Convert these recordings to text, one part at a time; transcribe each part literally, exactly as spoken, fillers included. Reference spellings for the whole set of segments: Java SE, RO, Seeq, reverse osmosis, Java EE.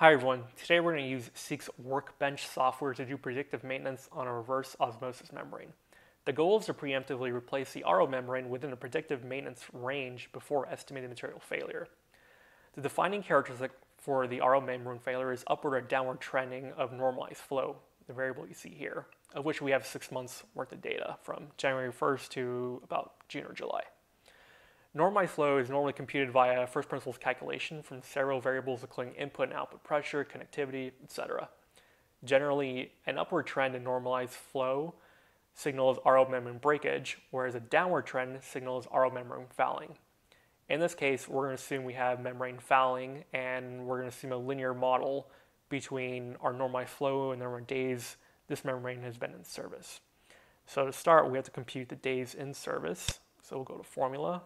Hi everyone, today we're going to use Seeq's Workbench software to do predictive maintenance on a reverse osmosis membrane. The goal is to preemptively replace the R O membrane within a predictive maintenance range before estimated material failure. The defining characteristic for the R O membrane failure is upward or downward trending of normalized flow, the variable you see here, of which we have six months worth of data from January first to about June or July. Normalized flow is normally computed via first principles calculation from several variables including input and output pressure, connectivity, et cetera. Generally, an upward trend in normalized flow signals R O membrane breakage, whereas a downward trend signals R O membrane fouling. In this case, we're going to assume we have membrane fouling, and we're going to assume a linear model between our normalized flow and the number of days this membrane has been in service. So to start, we have to compute the days in service. So we'll go to formula.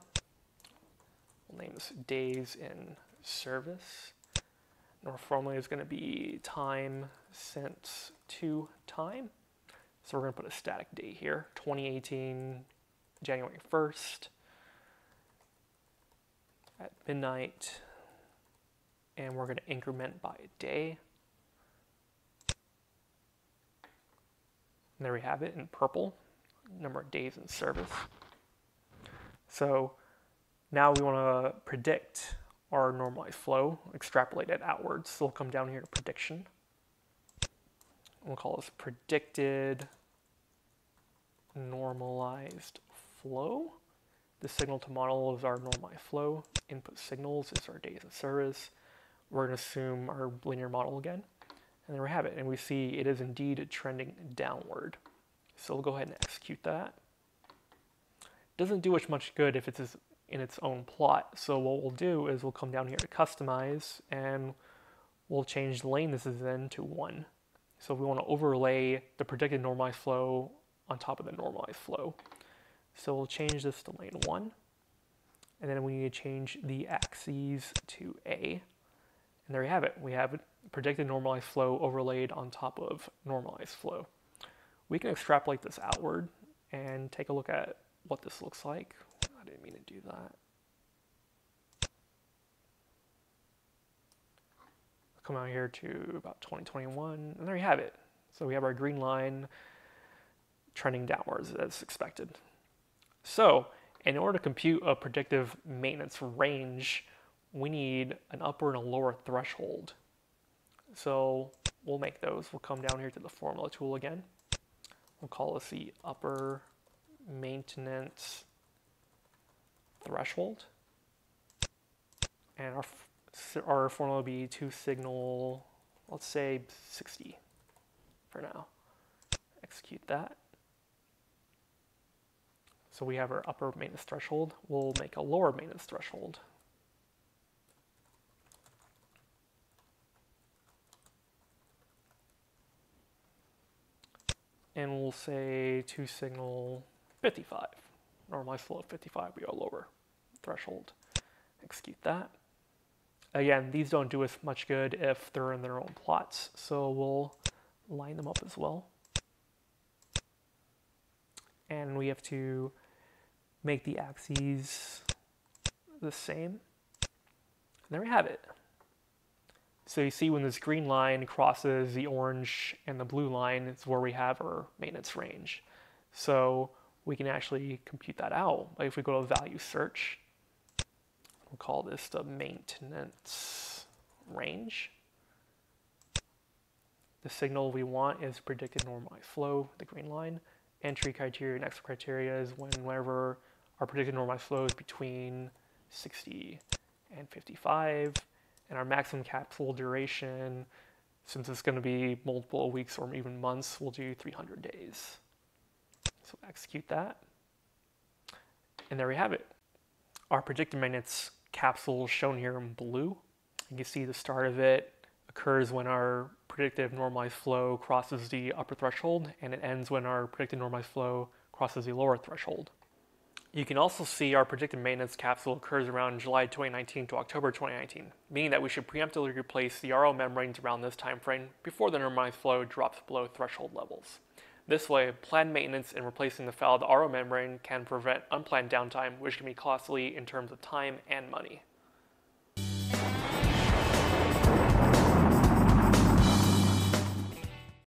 We'll name this days in service. And our formula is going to be time since to time. So we're going to put a static date here, twenty eighteen, January first at midnight. And we're going to increment by a day. And there we have it in purple, number of days in service. So now we want to predict our normalized flow, extrapolate it outwards. So we'll come down here to prediction. We'll call this predicted normalized flow. The signal to model is our normalized flow. Input signals is our days of service. We're going to assume our linear model again. And there we have it. And we see it is indeed trending downward. So we'll go ahead and execute that. Doesn't do us much good if it's as in its own plot. So what we'll do is we'll come down here to customize and we'll change the lane this is in to one. So we want to overlay the predicted normalized flow on top of the normalized flow. So we'll change this to lane one. And then we need to change the axes to A. And there you have it. We have predicted normalized flow overlaid on top of normalized flow. We can extrapolate this outward and take a look at what this looks like. I didn't mean to do that. Come out here to about twenty twenty-one, and there you have it. So we have our green line trending downwards as expected. So in order to compute a predictive maintenance range, we need an upper and a lower threshold. So we'll make those. We'll come down here to the formula tool again. We'll call this the upper maintenance threshold, and our our formula will be to signal, let's say sixty for now. Execute that. So we have our upper maintenance threshold. We'll make a lower maintenance threshold. And we'll say to signal fifty-five. Normalized flow of fifty-five, we are lower threshold. Execute that. Again, these don't do us much good if they're in their own plots, so we'll line them up as well. And we have to make the axes the same. And there we have it. So you see when this green line crosses the orange and the blue line, it's where we have our maintenance range. So we can actually compute that out. Like if we go to value search, we'll call this the maintenance range. The signal we want is predicted normalized flow, the green line. Entry criteria and exit criteria is whenever our predicted normalized flow is between sixty and fifty-five. And our maximum capsule duration, since it's going to be multiple weeks or even months, we'll do three hundred days. So execute that, and there we have it. Our predicted maintenance capsule is shown here in blue. You can see the start of it occurs when our predictive normalized flow crosses the upper threshold, and it ends when our predicted normalized flow crosses the lower threshold. You can also see our predicted maintenance capsule occurs around July twenty nineteen to October twenty nineteen, meaning that we should preemptively replace the R O membranes around this time frame before the normalized flow drops below threshold levels. This way, planned maintenance and replacing the fouled R O membrane can prevent unplanned downtime, which can be costly in terms of time and money.